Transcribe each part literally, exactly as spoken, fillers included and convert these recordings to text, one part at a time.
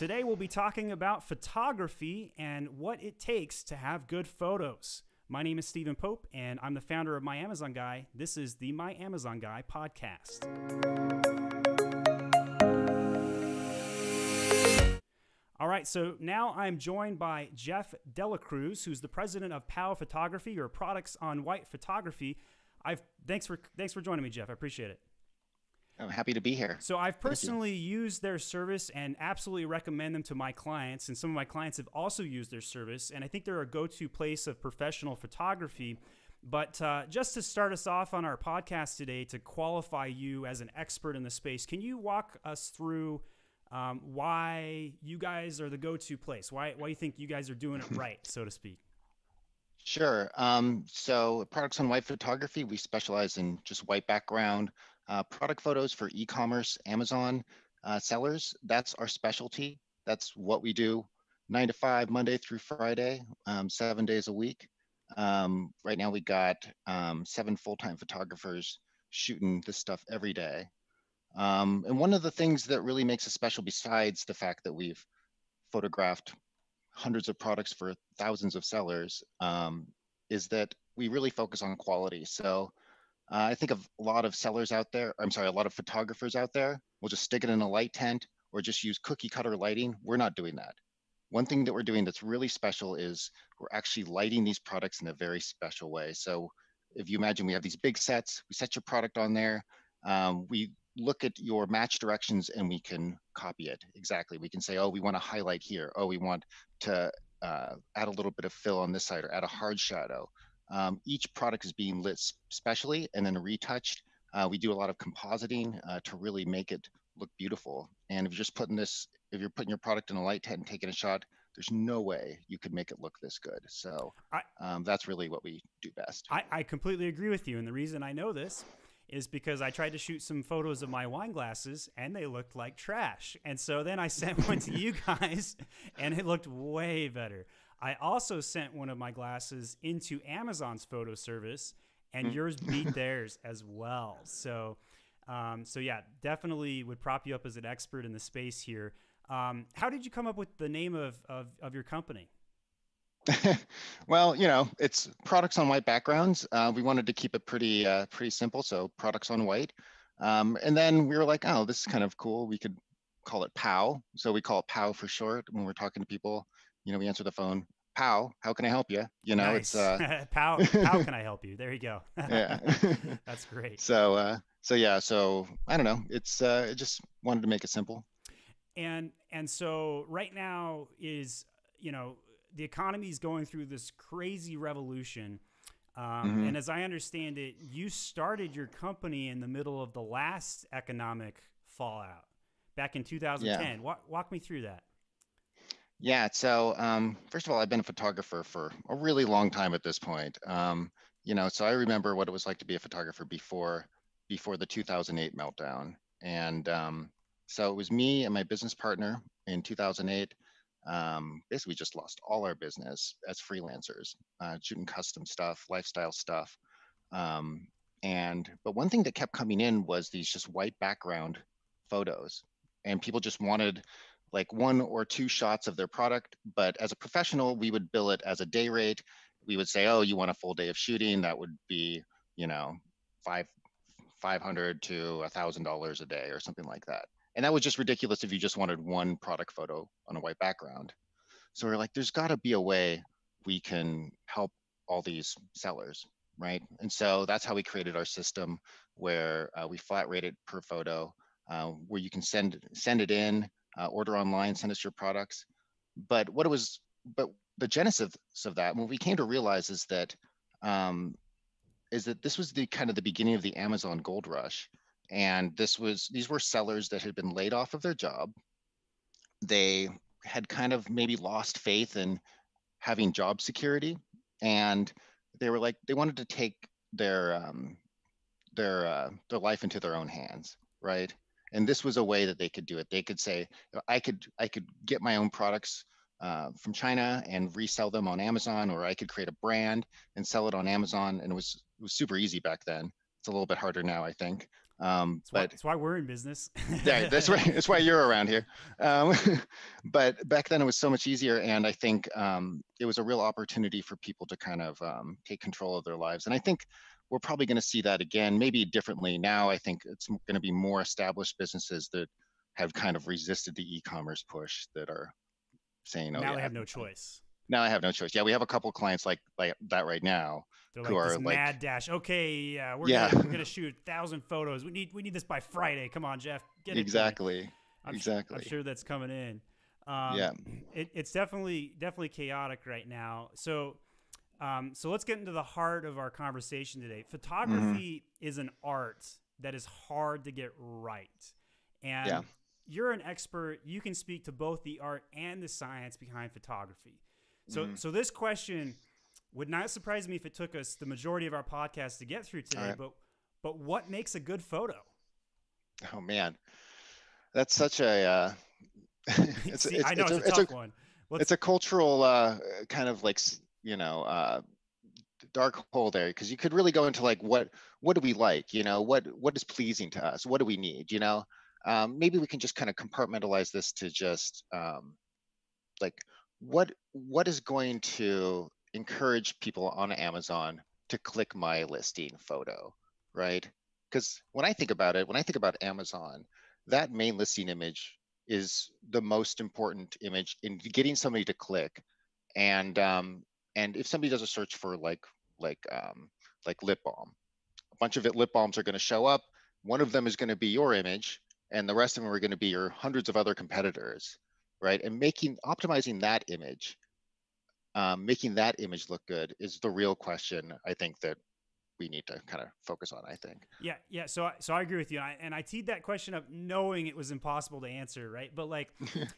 Today we'll be talking about photography and what it takes to have good photos. My name is Stephen Pope, and I'm the founder of My Amazon Guy. This is the My Amazon Guy podcast. All right, so now I'm joined by Jeff Delacruz, who's the president of P O W Photography, or Products on White Photography. I've thanks for thanks for joining me, Jeff. I appreciate it. I'm happy to be here. So I've personally used their service and absolutely recommend them to my clients. And some of my clients have also used their service. And I think they're a go-to place of professional photography. But uh, just to start us off on our podcast today, to qualify you as an expert in the space, can you walk us through um, why you guys are the go-to place? Why, why you think you guys are doing it right, so to speak? Sure. Um, so Products on White Photography, we specialize in just white background uh, product photos for e-commerce, Amazon uh, sellers. That's our specialty. That's what we do nine to five, Monday through Friday, um, seven days a week. Um, right now we got um, seven full-time photographers shooting this stuff every day. Um, and one of the things that really makes us special, besides the fact that we've photographed hundreds of products for thousands of sellers, um, is that we really focus on quality. So uh, I think of a lot of sellers out there, I'm sorry, a lot of photographers out there will just stick it in a light tent or just use cookie cutter lighting. We're not doing that. One thing that we're doing that's really special is we're actually lighting these products in a very special way. So if you imagine we have these big sets, we set your product on there, um, we look at your match directions and we can copy it. Exactly. We can say, oh, we want to highlight here. Oh, we want to uh, add a little bit of fill on this side or add a hard shadow. Um, each product is being lit specially and then retouched. Uh, we do a lot of compositing uh, to really make it look beautiful. And if you're just putting this, if you're putting your product in a light tent and taking a shot, there's no way you could make it look this good. So I, um, that's really what we do best. I, I completely agree with you. And the reason I know this is because I tried to shoot some photos of my wine glasses and they looked like trash. And so then I sent one to you guys and it looked way better. I also sent one of my glasses into Amazon's photo service and yours beat theirs as well. So, um, so yeah, definitely would prop you up as an expert in the space here. Um, how did you come up with the name of, of, of your company? Well, you know, it's products on white backgrounds. Uh, we wanted to keep it pretty, uh, pretty simple. So products on white. Um, and then we were like, oh, this is kind of cool. We could call it P O W. So we call it P O W for short. When we're talking to people, you know, we answer the phone, P O W, how can I help you? You know, nice. It's uh... P O W, P O W, can I help you? There you go. Yeah, that's great. So, uh, so yeah, so I don't know. It's, uh, I just wanted to make it simple. And, and so right now is, you know, the economy is going through this crazy revolution. Um, mm-hmm. And as I understand it, you started your company in the middle of the last economic fallout back in two thousand ten. Yeah. Walk, walk me through that. Yeah. So um, first of all, I've been a photographer for a really long time at this point. Um, you know, so I remember what it was like to be a photographer before, before the two thousand eight meltdown. And um, so it was me and my business partner in two thousand eight. Um, basically just lost all our business as freelancers, uh, shooting custom stuff, lifestyle stuff. Um, and, but one thing that kept coming in was these just white background photos, and people just wanted like one or two shots of their product. But as a professional, we would bill it as a day rate. We would say, oh, you want a full day of shooting? That would be, you know, five, five hundred to a thousand dollars a day or something like that. And that was just ridiculous if you just wanted one product photo on a white background. So we're like, there's got to be a way we can help all these sellers, right? And so that's how we created our system, where uh, we flat rate it per photo, uh, where you can send send it in, uh, order online, send us your products. But what it was, but the genesis of that, what we came to realize is that um, is that this was the kind of the beginning of the Amazon gold rush. And this was, these were sellers that had been laid off of their job. They had kind of maybe lost faith in having job security. And they were like, they wanted to take their, um, their, uh, their life into their own hands, right? And this was a way that they could do it. They could say, I could, I could get my own products uh, from China and resell them on Amazon, or I could create a brand and sell it on Amazon. And it was, it was super easy back then. It's a little bit harder now, I think. Um, that's, but why, that's why we're in business. Yeah, that's why, that's why you're around here. Um, but back then it was so much easier. And I think um, it was a real opportunity for people to kind of um, take control of their lives. And I think we're probably going to see that again, maybe differently now. I think it's going to be more established businesses that have kind of resisted the e-commerce push that are saying, oh, now yeah, I have no choice. Now I have no choice. Yeah, we have a couple of clients like like that right now. They're like, who this are mad like, dash. Okay, uh, we're yeah, gonna, we're gonna shoot a thousand photos. We need we need this by Friday. Come on, Jeff. Get it exactly. I'm exactly. Sure, I'm sure that's coming in. Um, yeah, it, it's definitely definitely chaotic right now. So, um, so let's get into the heart of our conversation today. Photography mm-hmm. is an art that is hard to get right, and yeah. you're an expert. You can speak to both the art and the science behind photography. So, mm. so this question would not surprise me if it took us the majority of our podcast to get through today, right. but, but what makes a good photo? Oh man, that's such a, uh, it's, See, it's, I know it's, it's a, a tough it's a, one. Let's, it's a cultural, uh, kind of like, you know, uh, dark hole there. Cause you could really go into like, what, what do we like? You know, what, what is pleasing to us? What do we need? You know, um, maybe we can just kind of compartmentalize this to just, um, like, What what is going to encourage people on Amazon to click my listing photo, right? Because when I think about it, when I think about Amazon, that main listing image is the most important image in getting somebody to click. And um, and if somebody does a search for like like um, like lip balm, a bunch of it lip balms are going to show up. One of them is going to be your image, and the rest of them are going to be your hundreds of other competitors. Right, and making optimizing that image, um, making that image look good is the real question. I think that we need to kind of focus on. I think. Yeah, yeah. So, I, so I agree with you, and I, and I teed that question up knowing it was impossible to answer, right? But like,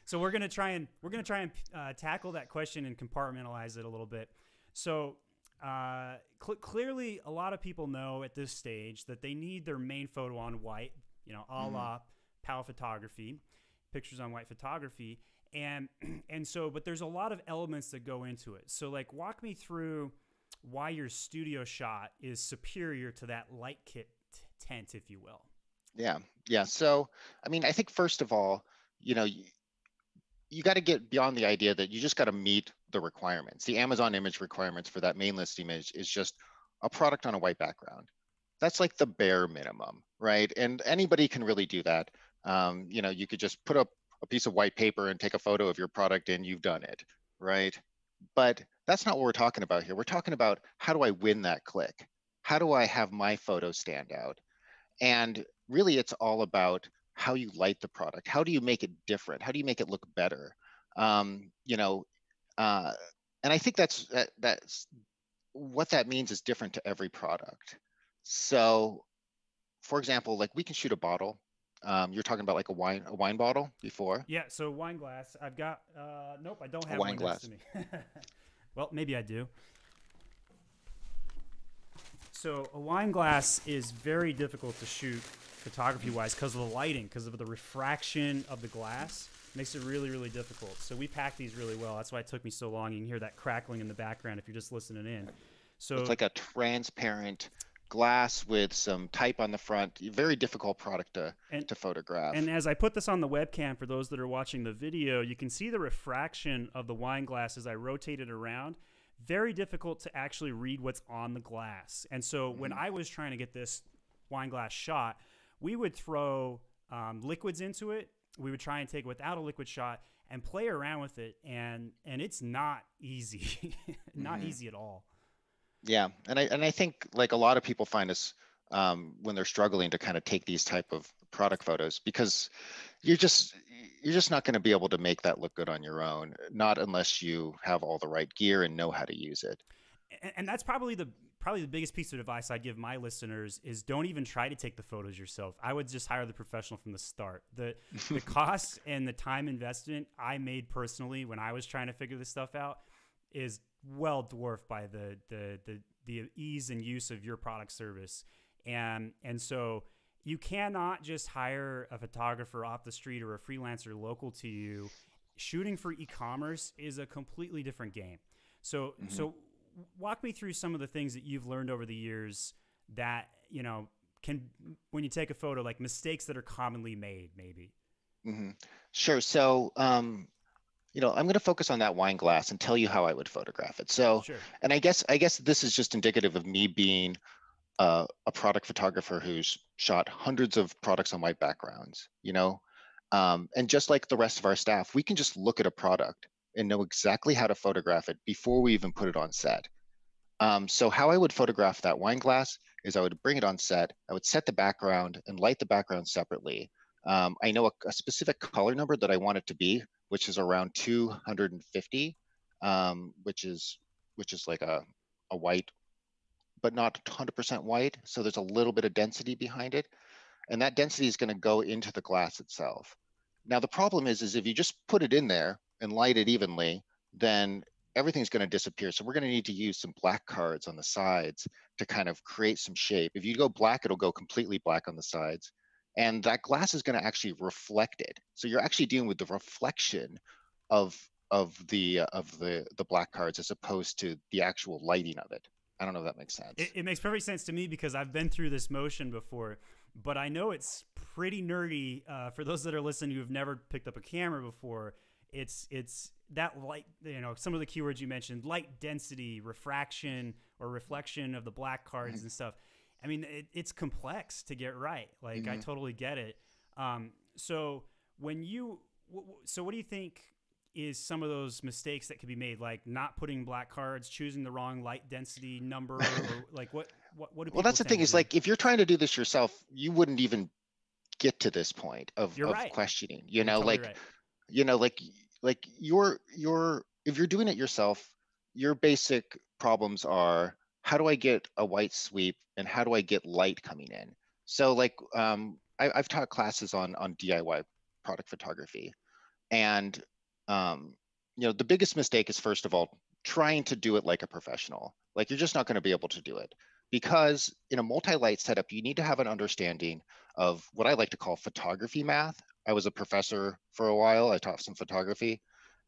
so we're gonna try and we're gonna try and uh, tackle that question and compartmentalize it a little bit. So, uh, cl clearly, a lot of people know at this stage that they need their main photo on white, you know, a la mm-hmm. P O W Photography, Pictures on White Photography. And, and so, but there's a lot of elements that go into it. So like, walk me through why your studio shot is superior to that light kit tent, if you will. Yeah. Yeah. So, I mean, I think first of all, you know, you, you got to get beyond the idea that you just got to meet the requirements. The Amazon image requirements for that main list image is just a product on a white background. That's like the bare minimum, right? And anybody can really do that. Um, you know, you could just put up a piece of white paper and take a photo of your product and you've done it, right? But that's not what we're talking about here. We're talking about how do I win that click? How do I have my photo stand out? And really it's all about how you light the product. How do you make it different? How do you make it look better? Um, you know, uh, and I think that's, that, that's what that means is different to every product. So for example, like we can shoot a bottle. Um, you're talking about like a wine, a wine bottle before. Yeah. So wine glass, I've got, uh, nope, I don't have a wine glass next to me. Well, maybe I do. So a wine glass is very difficult to shoot photography wise because of the lighting, because of the refraction of the glass. It makes it really, really difficult. So we pack these really well. That's why it took me so long. You can hear that crackling in the background if you're just listening in. So it's like a transparent glass with some type on the front. Very difficult product to, and, to photograph. And as I put this on the webcam, for those that are watching the video, you can see the refraction of the wine glass as I rotate it around. Very difficult to actually read what's on the glass. And so mm. when I was trying to get this wine glass shot, we would throw um, liquids into it. We would try and take it without a liquid shot and play around with it. And, and it's not easy, not mm. easy at all. Yeah, and I and I think like a lot of people find us um, when they're struggling to kind of take these type of product photos, because you're just you're just not going to be able to make that look good on your own, not unless you have all the right gear and know how to use it. And, and that's probably the probably the biggest piece of advice I give my listeners is don't even try to take the photos yourself. I would just hire the professional from the start. The the cost and the time investment I made personally when I was trying to figure this stuff out is well dwarfed by the, the, the, the ease and use of your product service. And, and so you cannot just hire a photographer off the street or a freelancer local to you. Shooting for e-commerce is a completely different game. So, mm-hmm. so walk me through some of the things that you've learned over the years that, you know, can, when you take a photo, like mistakes that are commonly made, maybe? Mm-hmm. Sure. So, um, you know, I'm going to focus on that wine glass and tell you how I would photograph it. So, sure. and I guess, I guess this is just indicative of me being uh, a product photographer who's shot hundreds of products on white backgrounds, you know, um, and just like the rest of our staff, we can just look at a product and know exactly how to photograph it before we even put it on set. Um, so how I would photograph that wine glass is I would bring it on set, I would set the background and light the background separately. Um, I know a, a specific color number that I want it to be, which is around two hundred fifty, um, which is which is like a, a white, but not one hundred percent white. So there's a little bit of density behind it. And that density is gonna go into the glass itself. Now the problem is, is if you just put it in there and light it evenly, then everything's gonna disappear. So we're gonna need to use some black cards on the sides to kind of create some shape. If you go black, it'll go completely black on the sides. And that glass is going to actually reflect it. So you're actually dealing with the reflection of of the of the the black cards as opposed to the actual lighting of it. I don't know if that makes sense. It, it makes perfect sense to me because I've been through this motion before, but I know it's pretty nerdy uh, for those that are listening who've never picked up a camera before. It's it's that light, you know, some of the keywords you mentioned, light density, refraction, or reflection of the black cards mm-hmm. and stuff. I mean, it, it's complex to get right. Like, mm-hmm. I totally get it. Um, so when you, w so what do you think is some of those mistakes that could be made? Like not putting black cards, choosing the wrong light density number, or like what, what, what do Well, that's the thing is do? Like, if you're trying to do this yourself, you wouldn't even get to this point of, of right. questioning, you you're know, totally like, right. you know, like, like you're, you're, if you're doing it yourself, your basic problems are, how do I get a white sweep and how do I get light coming in? So like um, I, I've taught classes on, on D I Y product photography. And um, you know, the biggest mistake is, first of all, trying to do it like a professional. Like you're just not gonna be able to do it because in a multi-light setup, you need to have an understanding of what I like to call photography math. I was a professor for a while. I taught some photography.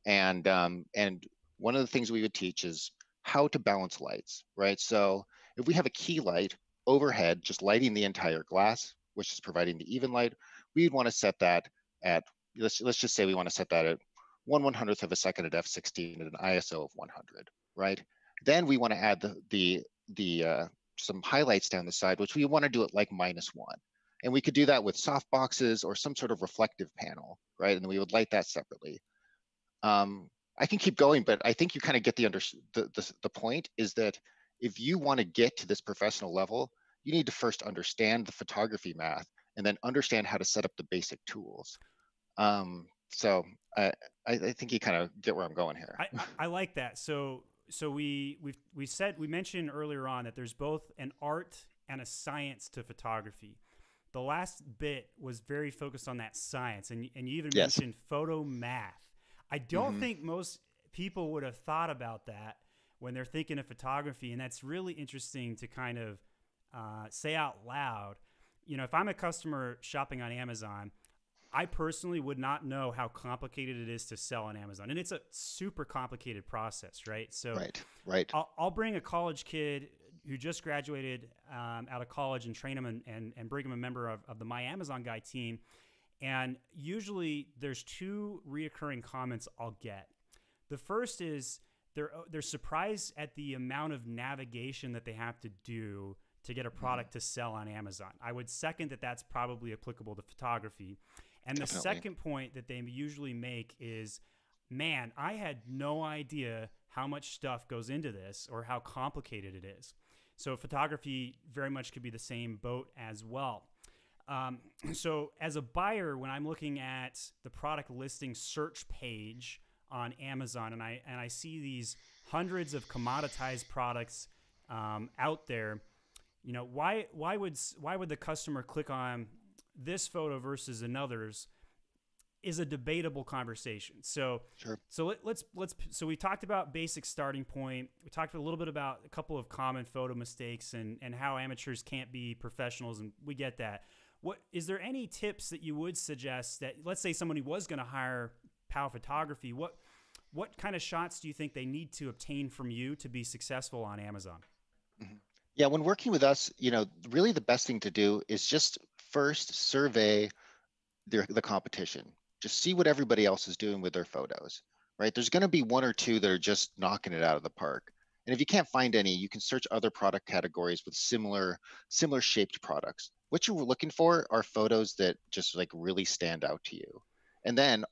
And, um, and one of the things we would teach is how to balance lights, right? So if we have a key light overhead, just lighting the entire glass, which is providing the even light, we'd want to set that at, let's, let's just say we want to set that at one one hundredth of a second at F sixteen at an I S O of one hundred, right? Then we want to add the, the, the uh, some highlights down the side, which we want to do at like minus one. And we could do that with soft boxes or some sort of reflective panel, right? And then we would light that separately. Um, I can keep going, but I think you kind of get the, under, the, the, the point is that if you want to get to this professional level, you need to first understand the photography math and then understand how to set up the basic tools. Um, so I, I think you kind of get where I'm going here. I, I like that. So, so we, we've, we said, we mentioned earlier on that there's both an art and a science to photography. The last bit was very focused on that science, and, and you even yes. mentioned photo math. I don't mm-hmm. think most people would have thought about that when they're thinking of photography. And that's really interesting to kind of uh, say out loud. You know, if I'm a customer shopping on Amazon, I personally would not know how complicated it is to sell on Amazon. And it's a super complicated process, right? So right, right. I'll, I'll bring a college kid who just graduated um, out of college and train him and, and, and bring him a member of, of the My Amazon Guy team. And usually there's two reoccurring comments I'll get. The first is they're, they're surprised at the amount of navigation that they have to do to get a product to sell on Amazon. I would second that that's probably applicable to photography. And the Definitely. Second point that they usually make is, man, I had no idea how much stuff goes into this or how complicated it is. So photography very much could be the same boat as well. Um, so as a buyer, when I'm looking at the product listing search page on Amazon and I, and I see these hundreds of commoditized products, um, out there, you know, why, why would, why would the customer click on this photo versus another's is a debatable conversation. So, sure. so let, let's, let's, so we talked about basic starting point. We talked a little bit about a couple of common photo mistakes and, and how amateurs can't be professionals. And we get that. What, is there any tips that you would suggest that, let's say someone who was going to hire POW Photography, what, what kind of shots do you think they need to obtain from you to be successful on Amazon? Mm-hmm. Yeah, when working with us, you know, really the best thing to do is just first survey the, the competition. Just see what everybody else is doing with their photos, right? There's going to be one or two that are just knocking it out of the park. And if you can't find any, you can search other product categories with similar, similar shaped products. What you're looking for are photos that just like really stand out to you. And then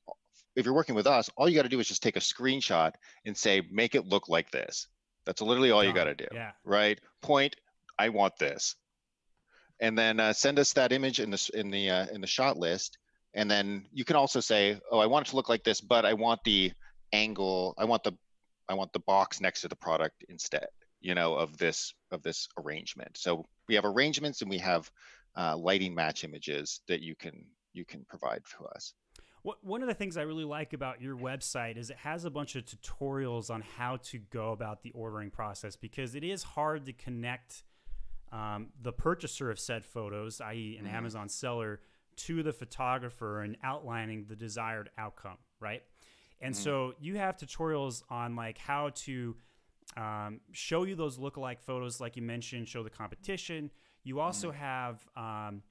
if you're working with us, all you got to do is just take a screenshot and say, make it look like this. That's literally all you got to do, yeah. right? Point, I want this. And then uh, send us that image in the, in, the, uh, in the shot list. And then you can also say, oh, I want it to look like this, but I want the angle, I want the I want the box next to the product instead, you know, of this of this arrangement. So we have arrangements and we have uh, lighting match images that you can you can provide to us. What, one of the things I really like about your website is it has a bunch of tutorials on how to go about the ordering process, because it is hard to connect um, the purchaser of said photos, that is an mm-hmm. Amazon seller, to the photographer and outlining the desired outcome, right? And so you have tutorials on like how to um, show you those lookalike photos, like you mentioned, show the competition. You also have, um,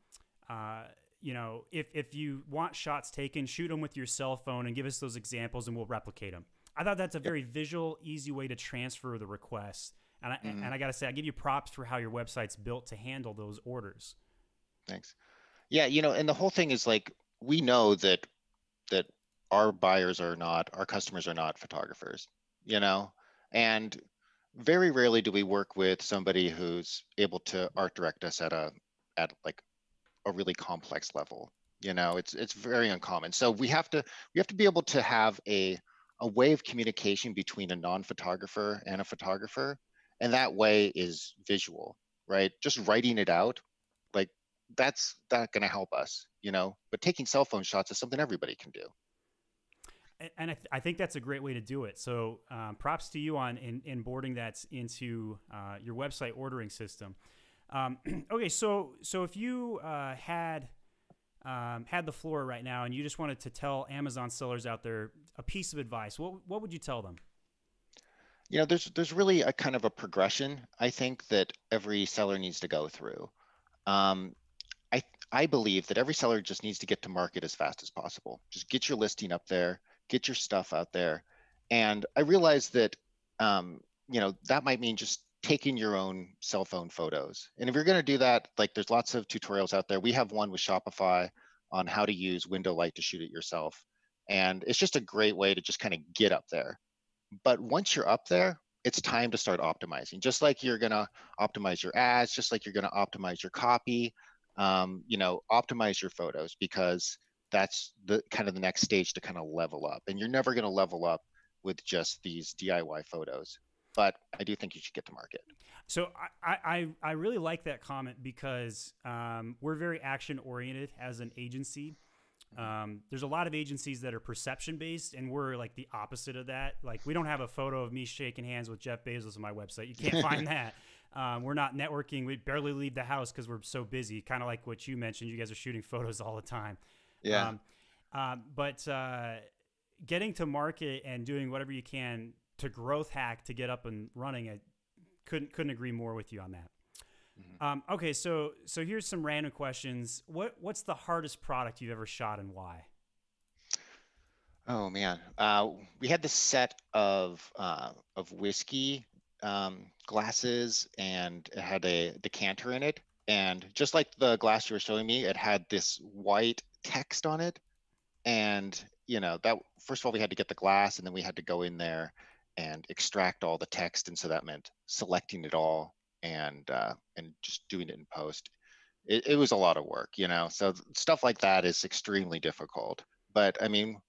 uh, you know, if, if you want shots taken, shoot them with your cell phone and give us those examples and we'll replicate them. I thought that's a very visual, easy way to transfer the requests. And I, mm-hmm. and I gotta say, I give you props for how your website's built to handle those orders. Thanks. Yeah, you know, and the whole thing is like, we know that, that, our buyers are not, our customers are not photographers, you know? And very rarely do we work with somebody who's able to art direct us at a, at like a really complex level, you know, it's, it's very uncommon. So we have to, we have to be able to have a, a way of communication between a non-photographer and a photographer. And that way is visual, right? Just writing it out, like that's not gonna help us, you know, but taking cell phone shots is something everybody can do. And I, th I think that's a great way to do it. So um, props to you on in, in boarding that's into uh, your website ordering system. Um, okay, so so if you uh, had um, had the floor right now and you just wanted to tell Amazon sellers out there a piece of advice, what what would you tell them? You know, there's there's really a kind of a progression I think that every seller needs to go through. Um, I I believe that every seller just needs to get to market as fast as possible. Just get your listing up there. Get your stuff out there. And I realized that, um, you know, that might mean just taking your own cell phone photos. And if you're going to do that, like there's lots of tutorials out there. We have one with Shopify on how to use window light to shoot it yourself. And it's just a great way to just kind of get up there. But once you're up there, it's time to start optimizing. Just like you're going to optimize your ads, just like you're going to optimize your copy, um, you know, optimize your photos, because that's the kind of the next stage to kind of level up. And you're never going to level up with just these D I Y photos, but I do think you should get to market. So I, I, I really like that comment, because um, we're very action oriented as an agency. Um, there's a lot of agencies that are perception based, and we're like the opposite of that. Like we don't have a photo of me shaking hands with Jeff Bezos on my website. You can't find that. Um, we're not networking. We barely leave the house because we're so busy. Kind of like what you mentioned, you guys are shooting photos all the time. Yeah. Um, um, but uh, getting to market and doing whatever you can to growth hack to get up and running, I couldn't couldn't agree more with you on that. Mm-hmm. um, okay, so so here's some random questions. What what's the hardest product you've ever shot and why? Oh man, uh, we had this set of uh, of whiskey um, glasses, and it had a decanter in it, and just like the glass you were showing me, it had this white text on it. And you know, that first of all we had to get the glass, and then we had to go in there and extract all the text, and so that meant selecting it all and uh and just doing it in post. It, it was a lot of work, you know, so stuff like that is extremely difficult. But I mean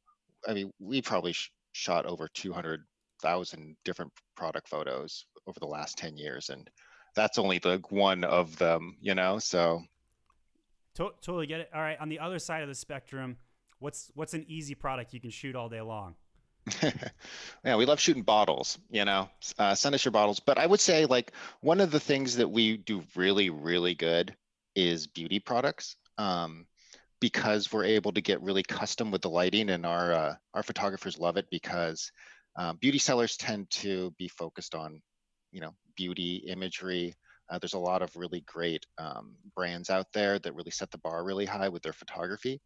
I mean we probably sh shot over two hundred thousand different product photos over the last ten years, and that's only the one of them, you know, so totally get it. All right. On the other side of the spectrum, what's what's an easy product you can shoot all day long? Yeah, we love shooting bottles, you know, uh, send us your bottles. But I would say like one of the things that we do really, really good is beauty products, um, because we're able to get really custom with the lighting, and our, uh, our photographers love it, because um, beauty sellers tend to be focused on, you know, beauty imagery, Uh, there's a lot of really great um, brands out there that really set the bar really high with their photography.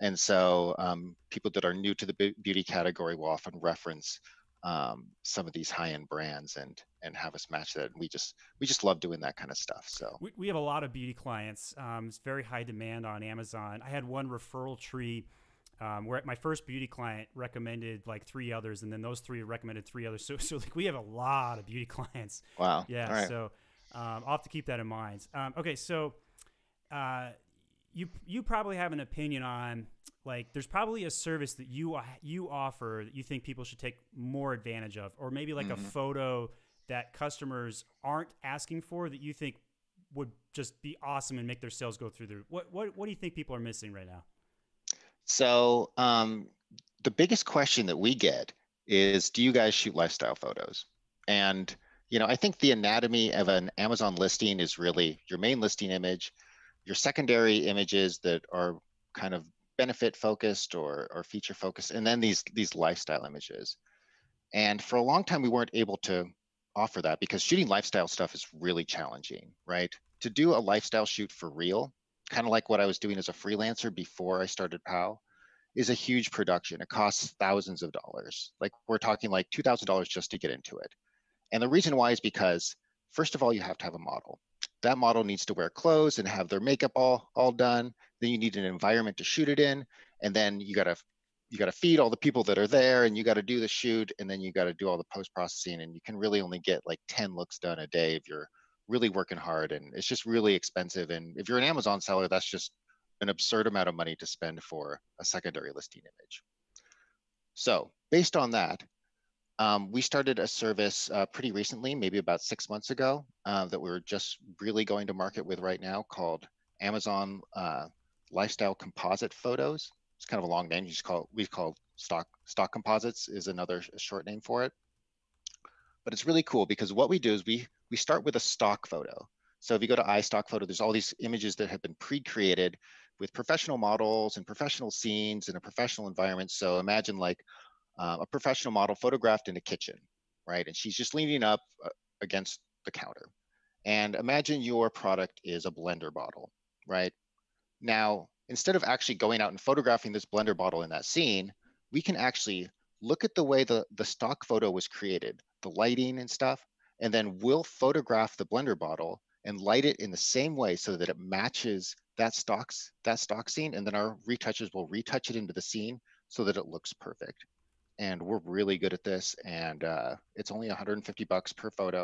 And so um, people that are new to the beauty category will often reference um, some of these high-end brands and and have us match that. And we just we just love doing that kind of stuff. So we, we have a lot of beauty clients. Um, it's very high demand on Amazon. I had one referral tree um, where my first beauty client recommended like three others, and then those three recommended three others. So so like we have a lot of beauty clients. Wow. Yeah. All right. So um, I'll have to keep that in mind. Um, okay. So. Uh, You, you probably have an opinion on, like, there's probably a service that you you offer that you think people should take more advantage of, or maybe like mm-hmm. a photo that customers aren't asking for that you think would just be awesome and make their sales go through the roof. What, what, what do you think people are missing right now? So um, the biggest question that we get is, do you guys shoot lifestyle photos? And, you know, I think the anatomy of an Amazon listing is really your main listing image, your secondary images that are kind of benefit focused or, or feature focused, and then these these lifestyle images. And for a long time, we weren't able to offer that because shooting lifestyle stuff is really challenging, right? To do a lifestyle shoot for real, kind of like what I was doing as a freelancer before I started POW, is a huge production. It costs thousands of dollars. Like we're talking like two thousand dollars just to get into it. And the reason why is because, first of all, you have to have a model. That model needs to wear clothes and have their makeup all, all done. Then you need an environment to shoot it in. And then you gotta, you gotta feed all the people that are there, and you gotta do the shoot, and then you gotta do all the post-processing, and you can really only get like ten looks done a day if you're really working hard, and it's just really expensive. And if you're an Amazon seller, that's just an absurd amount of money to spend for a secondary listing image. So based on that, Um, we started a service uh, pretty recently, maybe about six months ago, uh, that we were just really going to market with right now, called Amazon uh, Lifestyle Composite Photos. It's kind of a long name. You just call it, we call stock stock composites is another short name for it. But it's really cool because what we do is we we start with a stock photo. So if you go to iStock Photo, there's all these images that have been pre-created with professional models and professional scenes in a professional environment. So imagine like Uh, a professional model photographed in a kitchen, right? And she's just leaning up uh, against the counter. And imagine your product is a blender bottle, right? Now, instead of actually going out and photographing this blender bottle in that scene, we can actually look at the way the, the stock photo was created, the lighting and stuff, and then we'll photograph the blender bottle and light it in the same way so that it matches that stocks, that stock scene. And then our retouchers will retouch it into the scene so that it looks perfect. And we're really good at this, and uh, it's only one hundred fifty bucks per photo,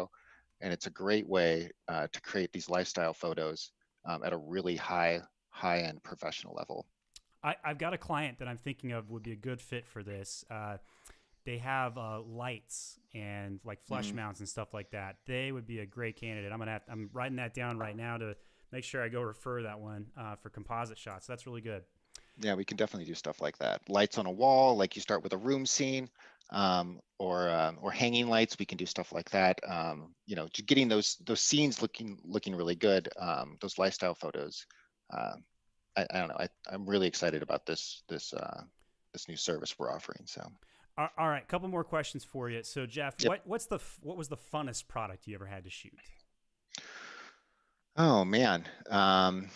and it's a great way uh, to create these lifestyle photos um, at a really high, high-end professional level. I, I've got a client that I'm thinking of would be a good fit for this. Uh, they have uh, lights and like flush mm-hmm. mounts and stuff like that. They would be a great candidate. I'm gonna have, I'm writing that down right now to make sure I go refer that one uh, for composite shots. That's really good. Yeah, we can definitely do stuff like that. Lights on a wall, like you start with a room scene, um, or um, or hanging lights. We can do stuff like that. Um, you know, just getting those those scenes looking looking really good. Um, those lifestyle photos. Uh, I, I don't know. I, I'm really excited about this this uh, this new service we're offering. So, all, all right, a couple more questions for you. So, Jeff, yep. what what's the what was the funnest product you ever had to shoot? Oh man. Um,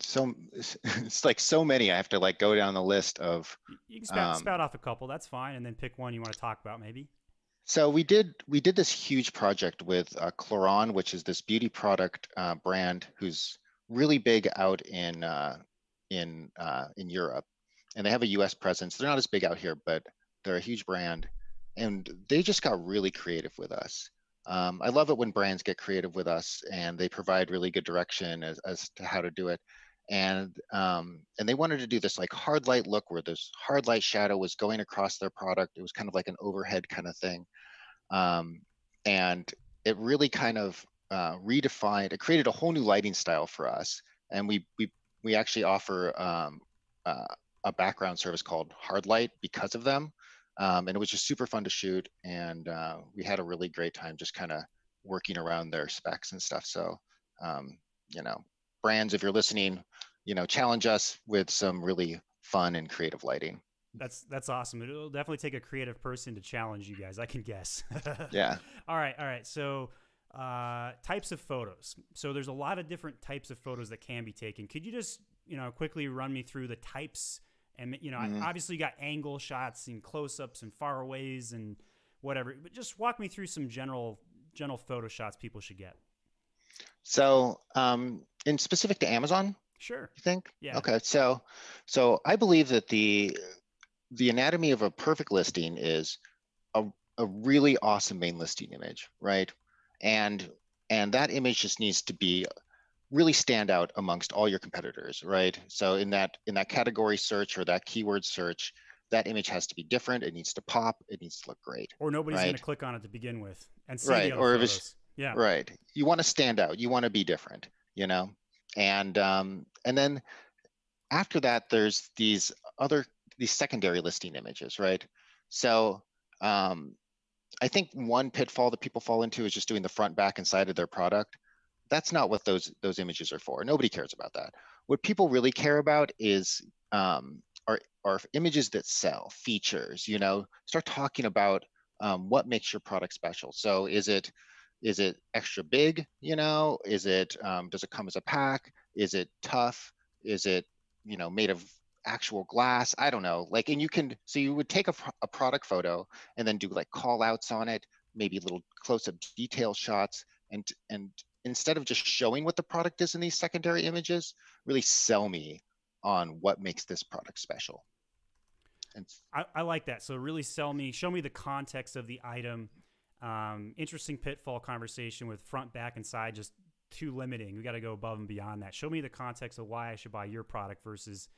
So it's like so many. I have to like go down the list of. You can spout, um, spout off a couple. That's fine, and then pick one you want to talk about, maybe. So we did we did this huge project with uh, Clarins, which is this beauty product uh, brand who's really big out in uh, in uh, in Europe, and they have a U S presence. They're not as big out here, but they're a huge brand, and they just got really creative with us. Um, I love it when brands get creative with us, and they provide really good direction as as to how to do it. And um, and they wanted to do this like hard light look where this hard light shadow was going across their product. It was kind of like an overhead kind of thing. Um, and it really kind of uh, redefined, it created a whole new lighting style for us. And we we, we actually offer um, uh, a background service called Hard Light because of them. Um, and it was just super fun to shoot. And uh, we had a really great time just kind of working around their specs and stuff. So, um, you know, brands, if you're listening, you know, challenge us with some really fun and creative lighting. That's that's awesome. It'll definitely take a creative person to challenge you guys, I can guess. Yeah. All right. All right. So Uh, types of photos. So there's a lot of different types of photos that can be taken. Could you just, you know, quickly run me through the types? And, you know, mm-hmm. I obviously you got angle shots and close-ups and faraways and whatever, but just walk me through some general general photo shots people should get. So, um, in specific to Amazon? Sure. You think? Yeah. Okay. So, so I believe that the the anatomy of a perfect listing is a a really awesome main listing image, right? And and that image just needs to be really stand out amongst all your competitors, right? So in that in that category search or that keyword search, that image has to be different. It needs to pop. It needs to look great. Or nobody's right? going to click on it to begin with and see right. the other or photos. If it's, yeah. Right. You want to stand out. You want to be different. You know. And um, and then after that, there's these other these secondary listing images, right? So. Um, I think one pitfall that people fall into is just doing the front, back, and side of their product. That's not what those those images are for. Nobody cares about that. What people really care about is um, are are images that sell, features. You know, start talking about um, what makes your product special. So is it is it extra big? You know, is it um, does it come as a pack? Is it tough? Is it you know made of actual glass? I don't know. Like, and you can, so you would take a, a product photo and then do like call outs on it, maybe little close-up detail shots. And, and instead of just showing what the product is in these secondary images, really sell me on what makes this product special. And I, I like that. So really sell me, show me the context of the item. Um, interesting pitfall conversation with front, back, and side, just too limiting. We got to go above and beyond that. Show me the context of why I should buy your product versus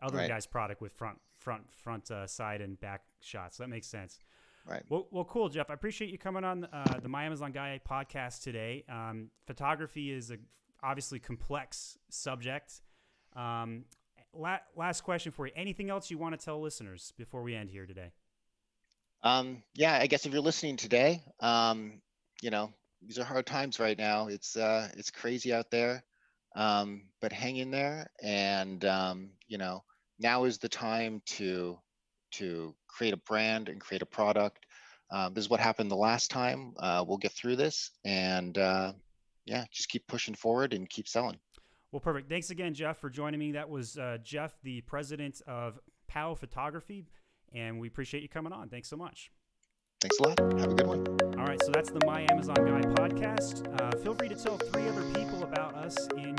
other right. guy's product with front, front, front, uh, side, and back shots. So that makes sense. Right. Well, well, cool, Jeff. I appreciate you coming on uh, the My Amazon Guy podcast today. Um, photography is a obviously complex subject. Um, la last question for you. Anything else you want to tell listeners before we end here today? Um, yeah, I guess if you're listening today, um, you know, these are hard times right now. It's uh, it's crazy out there, um, but hang in there, and um, you know. Now is the time to to create a brand and create a product. Um, this is what happened the last time. Uh, we'll get through this, and uh, yeah, just keep pushing forward and keep selling. Well, perfect. Thanks again, Jeff, for joining me. That was uh, Jeff, the president of P O W Photography, and we appreciate you coming on. Thanks so much. Thanks a lot. Have a good one. All right, so that's the My Amazon Guy podcast. Uh, feel free to tell three other people about us in